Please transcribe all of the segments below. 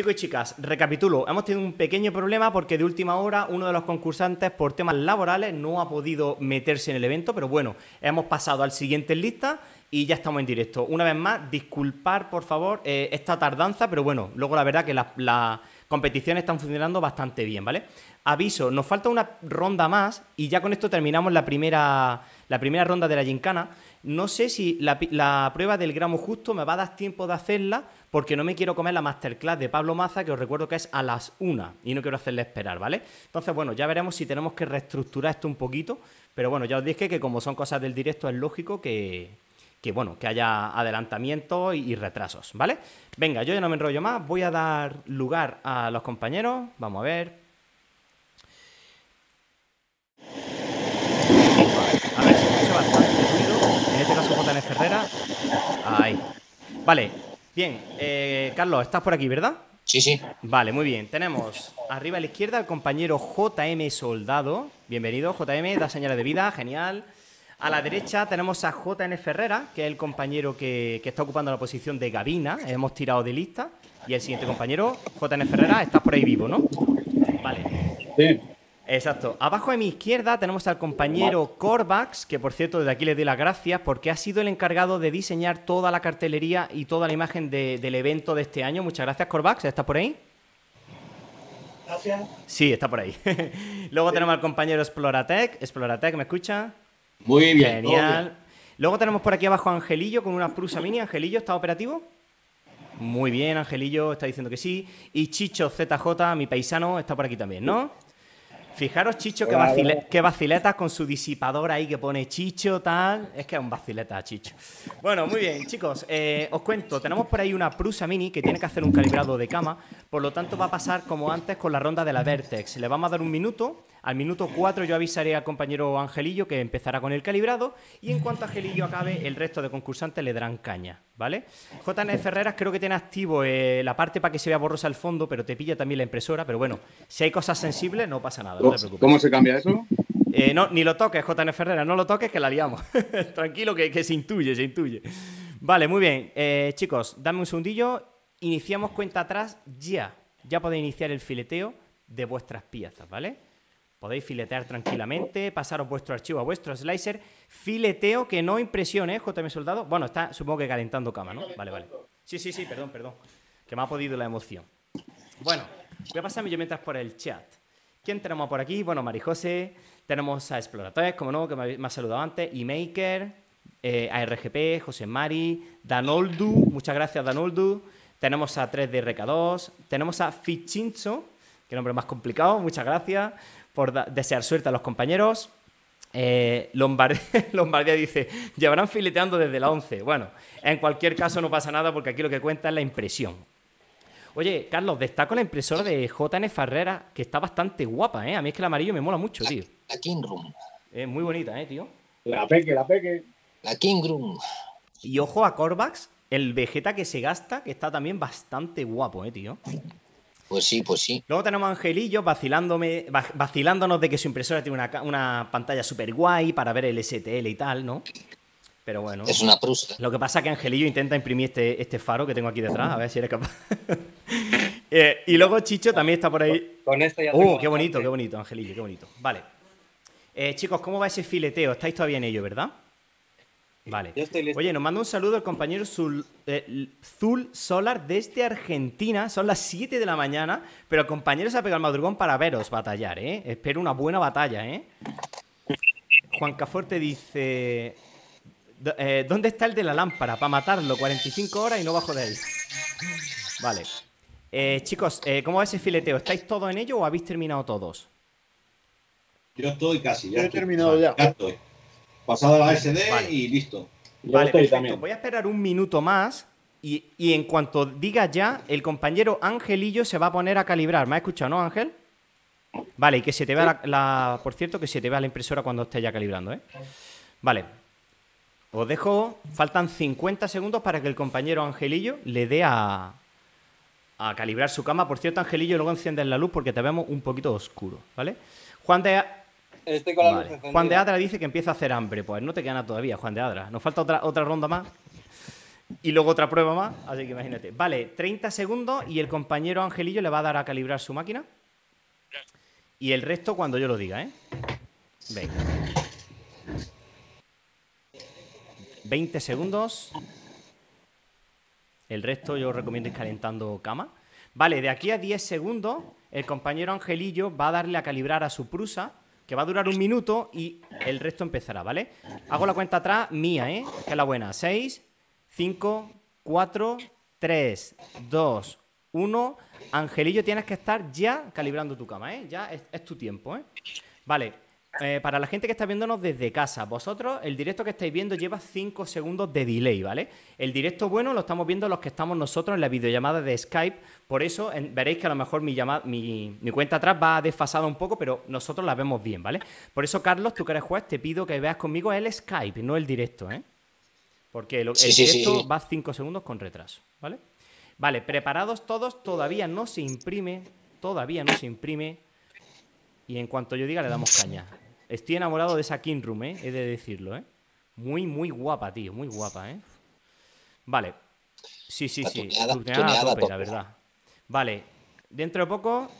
Chicos y chicas, recapitulo, hemos tenido un pequeño problema porque de última hora uno de los concursantes por temas laborales no ha podido meterse en el evento, pero bueno, hemos pasado al siguiente en lista y ya estamos en directo. Una vez más, disculpar por favor esta tardanza, pero bueno, luego la verdad que la competición están funcionando bastante bien, ¿vale? Aviso, nos falta una ronda más y ya con esto terminamos la primera ronda de la gincana. No sé si la prueba del gramo justo me va a dar tiempo de hacerla porque no me quiero comer la masterclass de Pablo Maza, que os recuerdo que es a las 1 y no quiero hacerle esperar, ¿vale? Entonces, bueno, ya veremos si tenemos que reestructurar esto un poquito, pero bueno, ya os dije que como son cosas del directo es lógico que haya adelantamientos y retrasos, ¿vale? Venga, yo ya no me enrollo más, voy a dar lugar a los compañeros, vamos a ver. A ver, se escucha bastante ruido, en este caso JN Ferrera. Ahí. Vale, bien, Carlos, estás por aquí, ¿verdad? Sí, sí. Vale, muy bien, tenemos arriba a la izquierda al compañero JM Soldado, bienvenido JM, da señales de vida, genial. A la derecha tenemos a JN Ferrera, que es el compañero que está ocupando la posición de Gabina. Hemos tirado de lista. Y el siguiente compañero, JN Ferrera, estás por ahí vivo, ¿no? Vale. Sí. Exacto. Abajo de mi izquierda tenemos al compañero Corvax, que por cierto, desde aquí les doy las gracias porque ha sido el encargado de diseñar toda la cartelería y toda la imagen del evento de este año. Muchas gracias, Corvax. ¿Estás por ahí? Gracias. Sí, está por ahí. Luego tenemos al compañero Exploratec. Exploratec, ¿me escucha? Muy bien. Genial. Obvio. Luego tenemos por aquí abajo a Angelillo con una Prusa Mini. Angelillo, ¿está operativo? Muy bien, Angelillo, está diciendo que sí. Y Chicho ZJ, mi paisano, está por aquí también, ¿no? Fijaros, Chicho, que vaciletas con su disipador ahí que pone Chicho, tal. Es que es un vacileta, Chicho. Bueno, muy bien, chicos. Os cuento, tenemos por ahí una Prusa Mini que tiene que hacer un calibrado de cama. Por lo tanto, va a pasar como antes con la ronda de la Vertex. Le vamos a dar un minuto. Al minuto 4 yo avisaré al compañero Angelillo que empezará con el calibrado y en cuanto Angelillo acabe, el resto de concursantes le darán caña, ¿vale? JN Ferreras creo que tiene activo la parte para que se vea borrosa el fondo, pero te pilla también la impresora, pero bueno, si hay cosas sensibles no pasa nada, no te preocupes. ¿Cómo se cambia eso? No, ni lo toques, JN Ferreras, no lo toques que la liamos. Tranquilo que se intuye, se intuye. Vale, muy bien. Chicos, dame un segundillo, iniciamos cuenta atrás ya. Ya podéis iniciar el fileteo de vuestras piezas, ¿vale? Podéis filetear tranquilamente, pasaros vuestro archivo a vuestro slicer. Fileteo que no impresione, JM Soldado. Bueno, está supongo que calentando cama, ¿no? Vale, vale. Sí, sí, sí, perdón, perdón. Que me ha podido la emoción. Bueno, voy a pasarme yo mientras por el chat. ¿Quién tenemos por aquí? Bueno, Marijose. Tenemos a Exploradores, como no, que me ha saludado antes. Y Maker, ARGP, José Mari, Danoldu. Muchas gracias, Danoldu. Tenemos a 3DRK2. Tenemos a Fichinzo, que nombre más complicado. Muchas gracias por desear suerte a los compañeros. Lombardía dice, llevarán fileteando desde la 11. Bueno, en cualquier caso no pasa nada porque aquí lo que cuenta es la impresión. Oye, Carlos, destaco la impresora de JN Ferrera, que está bastante guapa, ¿eh? A mí es que el amarillo me mola mucho, tío. La Kingroon. Es muy bonita, tío. La peque, la peque. La Kingroon. Y ojo a Corvax, el Vegeta que se gasta, que está también bastante guapo, tío. Pues sí, pues sí. Luego tenemos a Angelillo vacilándonos de que su impresora tiene una pantalla súper guay para ver el STL y tal, ¿no? Pero bueno. Es una Prusa. Lo que pasa es que Angelillo intenta imprimir este faro que tengo aquí detrás, a ver si eres capaz. Y luego Chicho también está por ahí. Con esta ya tengo. Qué bonito, Angelillo, qué bonito. Vale. Chicos, ¿cómo va ese fileteo? ¿Estáis todavía en ello, verdad? Vale. Oye, nos manda un saludo el compañero Zul Solar desde Argentina. Son las 7 de la mañana, pero el compañero se ha pegado el madrugón para veros batallar, ¿eh? Espero una buena batalla, ¿eh? Juan Caforte dice... ¿Dónde está el de la lámpara? Para matarlo, 45 horas y no bajo de ahí. Vale. Chicos, ¿cómo va ese fileteo? ¿Estáis todos en ello o habéis terminado todos? Yo estoy casi, ya he terminado ya. Ya estoy. Pasado la SD, vale. Y listo. Yo vale, perfecto. También. Voy a esperar un minuto más y en cuanto diga ya, el compañero Angelillo se va a poner a calibrar. ¿Me has escuchado, no, Ángel? Vale, y que se te vea por cierto, que se te vea la impresora cuando esté ya calibrando, ¿eh? Vale. Os dejo... Faltan 50 segundos para que el compañero Angelillo le dé a calibrar su cama. Por cierto, Angelillo, luego enciendes la luz porque te vemos un poquito oscuro, ¿vale? Juan de... Vale. Juan de Adra dice que empieza a hacer hambre. Pues no te queda nada todavía, Juan de Adra. Nos falta otra ronda más. Y luego otra prueba más, así que imagínate. Vale, 30 segundos y el compañero Angelillo le va a dar a calibrar su máquina. Y el resto cuando yo lo diga, ¿eh? Venga. 20 segundos. El resto yo os recomiendo ir calentando cama. Vale, de aquí a 10 segundos el compañero Angelillo va a darle a calibrar a su Prusa, que va a durar un minuto y el resto empezará, ¿vale? Hago la cuenta atrás mía, ¿eh? Que es la buena. 6, 5, 4, 3, 2, 1... Angelillo, tienes que estar ya calibrando tu cama, ¿eh? Ya es tu tiempo, ¿eh? Vale, para la gente que está viéndonos desde casa, vosotros, el directo que estáis viendo lleva 5 segundos de delay, ¿vale? El directo bueno lo estamos viendo los que estamos nosotros en la videollamada de Skype, por eso veréis que a lo mejor mi cuenta atrás va desfasada un poco, pero nosotros la vemos bien, ¿vale? Por eso, Carlos, tú que eres juez, te pido que veas conmigo el Skype, no el directo, ¿eh? Porque el directo va 5 segundos con retraso, ¿vale? Vale, preparados todos, todavía no se imprime. Y en cuanto yo diga le damos caña. Estoy enamorado de esa Kingroon, he de decirlo, ¿eh? Muy, muy guapa, tío, muy guapa, ¿eh? Vale. Sí. Tuneada a tope, la verdad. Vale, dentro de poco,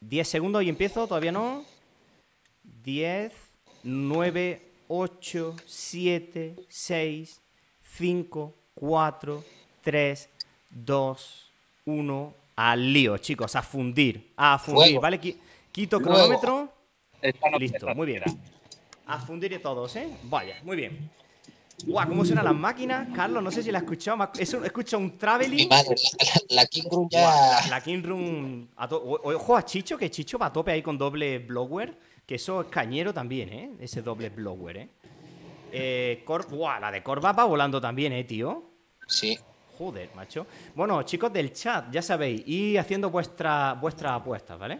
10 segundos y empiezo, todavía no. 10, 9, 8, 7, 6, 5, 4, 3... 2, 1, al lío, chicos, a fundir, fuego. ¿Vale? Quito cronómetro, listo, muy bien, a fundir de todos, ¿eh? Vaya, muy bien. Guau, cómo suena las máquinas, Carlos, no sé si la has escuchado, escucha un traveling. Vale, la Kingroon ya... La Kingroon, ojo a Chicho, que Chicho va a tope ahí con doble blower, que eso es cañero también, ¿eh? Ese doble blower, ¿eh? Guau, la de Corva va volando también, ¿eh, tío? Sí. Joder, macho. Bueno, chicos del chat, ya sabéis, y haciendo vuestras apuestas, ¿vale?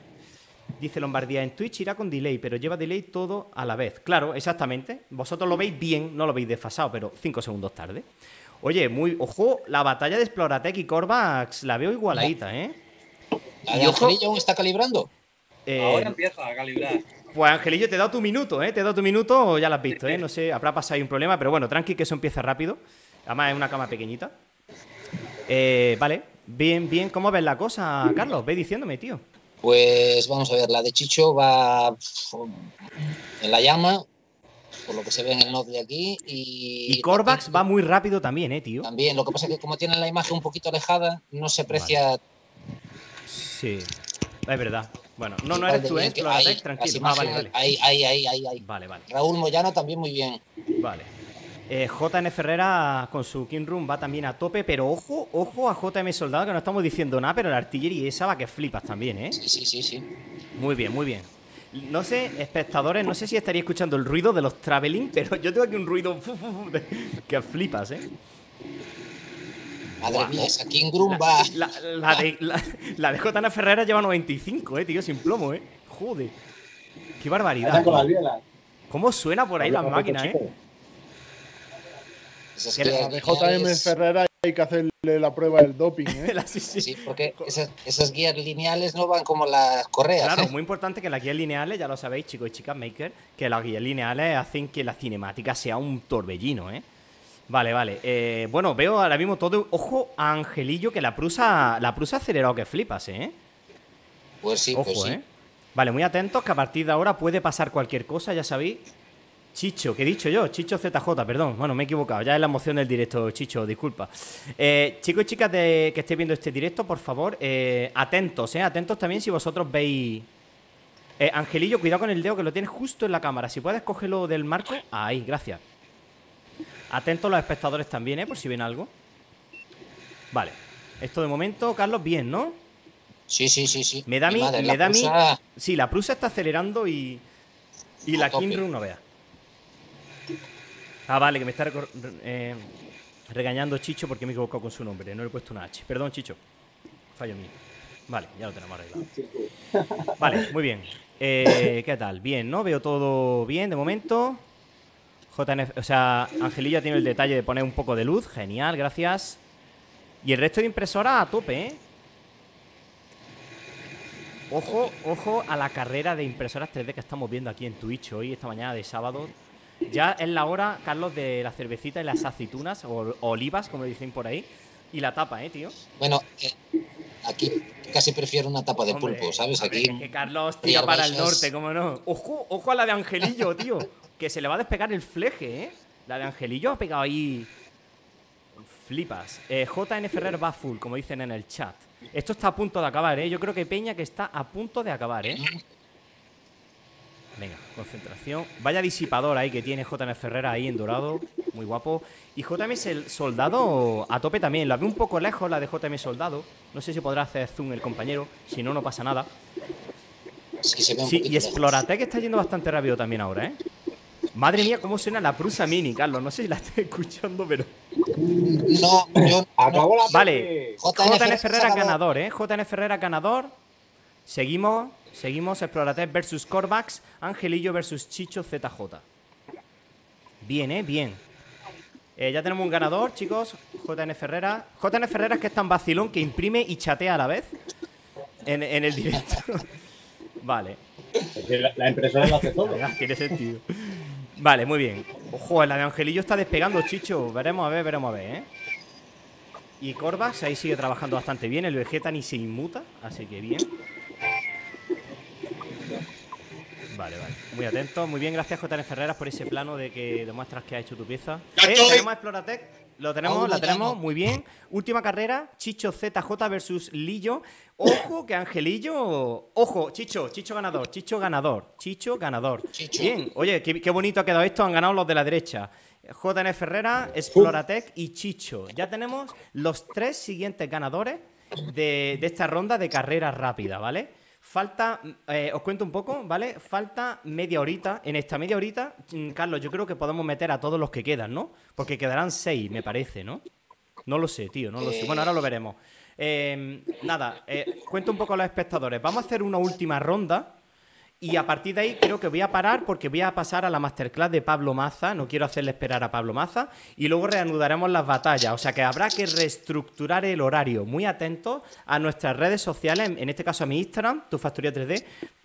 Dice Lombardía, en Twitch irá con delay, pero lleva delay todo a la vez. Claro, exactamente. Vosotros lo veis bien, no lo veis desfasado, pero 5 segundos tarde. Oye, muy... Ojo, la batalla de Exploratec y Corvax la veo igualadita, ¿eh? ¿Y Angelillo aún está calibrando? Ahora empieza a calibrar. Pues Angelillo, te he dado tu minuto, ¿eh? Te he dado tu minuto, ya lo has visto, ¿eh? No sé, habrá pasado ahí un problema, pero bueno, tranqui, que eso empieza rápido. Además es una cama pequeñita. Vale, bien, ¿cómo ves la cosa, Carlos? Ve diciéndome, tío. Pues vamos a ver, la de Chicho va en la llama, por lo que se ve en el node de aquí. Y Corvax va muy rápido también, tío. También, lo que pasa es que como tienen la imagen un poquito alejada, no se aprecia. Vale. Sí, es verdad. Bueno, no eres tú, Exploratec, tranquilo. Vale. Ahí. Vale. Raúl Moyano también muy bien. Vale. JN Ferrera con su Kingroon va también a tope, pero ojo a JM Soldado, que no estamos diciendo nada, pero la artillería esa va que flipas también, ¿eh? Sí. Muy bien. No sé, espectadores, no sé si estaría escuchando el ruido de los traveling, pero yo tengo aquí un ruido que flipas, ¿eh? Madre mía, esa Kingroon va... La de JN Ferrera lleva 95, tío, sin plomo, ¿eh? Joder, qué barbaridad. ¿Cómo suena por ahí las máquinas, eh? Es que la de JM Ferrera hay que hacerle la prueba del doping, ¿eh? Sí, porque esas guías lineales no van como las correas. Claro, muy importante que las guías lineales, ya lo sabéis, chicos y chicas, Maker, que las guías lineales hacen que la cinemática sea un torbellino, ¿eh? Vale. Bueno, veo ahora mismo todo... Ojo a Angelillo, que la Prusa ha acelerado que flipas, ¿eh? Pues sí, ojo, pues sí. Vale, muy atentos, que a partir de ahora puede pasar cualquier cosa, ya sabéis. Chicho, ¿qué he dicho yo? Chicho ZJ, perdón. Bueno, me he equivocado. Ya es la emoción del directo, Chicho, disculpa. Chicos y chicas que estéis viendo este directo, por favor, atentos también si vosotros veis... Angelillo, cuidado con el dedo, que lo tienes justo en la cámara. Si puedes, cógelo del marco. Ahí, gracias. Atentos los espectadores también, por si ven algo. Vale. Esto de momento, Carlos, bien, ¿no? Sí. Me da mi... Sí, la Prusa está acelerando y la Kingroon no vea. Ah, vale, que me está regañando Chicho porque me he equivocado con su nombre. No le he puesto una H. Perdón, Chicho. Fallo mío. Vale, ya lo tenemos arreglado. Vale, muy bien. ¿Qué tal? Bien, ¿no? Veo todo bien de momento. JNF, o sea, Angelillo tiene el detalle de poner un poco de luz. Genial, gracias. Y el resto de impresora a tope, Ojo a la carrera de impresoras 3D que estamos viendo aquí en Twitch hoy, esta mañana de sábado. Ya es la hora, Carlos, de la cervecita y las aceitunas o olivas, como dicen por ahí. Y la tapa, tío. Bueno, aquí casi prefiero una tapa de pulpo, ¿sabes? Aquí que Carlos tira para el norte, ¿cómo no? Ojo, ojo a la de Angelillo, tío. Que se le va a despegar el fleje, La de Angelillo ha pegado ahí. Flipas. JN Ferrer va full, como dicen en el chat. Esto está a punto de acabar, Yo creo que Peña que está a punto de acabar, Venga, concentración. Vaya disipador ahí que tiene JN Ferrer ahí en dorado. Muy guapo. Y JM Soldado a tope también. La veo un poco lejos, la de JM Soldado. No sé si podrá hacer zoom el compañero. Si no, no pasa nada. Sí, y Explorate que está yendo bastante rápido también ahora, Madre mía, cómo suena la Prusa Mini, Carlos. No sé si la estás escuchando, pero... No, yo... Acabó la... Vale, JN Ferrera ganador, JN Ferrera ganador. Seguimos, Explorates versus Corvax, Angelillo versus Chicho ZJ. Bien, bien. Ya tenemos un ganador, chicos. JN Ferrera. JN Ferrera es que es tan vacilón que imprime y chatea a la vez en el directo. Vale. La impresora lo hace todo. Tiene sentido. Vale, muy bien. Ojo, la de Angelillo está despegando, Chicho. Veremos a ver, Y Corvax ahí sigue trabajando bastante bien. El Vegeta ni se inmuta, así que bien. Vale, muy atento. Muy bien, gracias, JN Ferreras, por ese plano de que demuestras que ha hecho tu pieza. Tenemos a Exploratec. Lo tenemos, la tenemos. Muy bien. Última carrera, Chicho ZJ versus Lillo. Ojo, que Angelillo... Ojo, Chicho, Chicho ganador. Chicho. Bien, oye, qué bonito ha quedado esto. Han ganado los de la derecha. JN Ferrera, Exploratec y Chicho. Ya tenemos los tres siguientes ganadores de esta ronda de carrera rápida, ¿vale? Falta, os cuento un poco, ¿vale? Falta media horita. En esta media horita, Carlos, yo creo que podemos meter a todos los que quedan, ¿no? Porque quedarán 6, me parece, ¿no? No lo sé, tío, no lo sé. Bueno, ahora lo veremos. Nada, cuento un poco a los espectadores. Vamos a hacer una última ronda y a partir de ahí creo que voy a parar porque voy a pasar a la masterclass de Pablo Maza. No quiero hacerle esperar a Pablo Maza. Y luego reanudaremos las batallas. O sea que habrá que reestructurar el horario. Muy atentos a nuestras redes sociales. En este caso a mi Instagram, tuFactoria3d.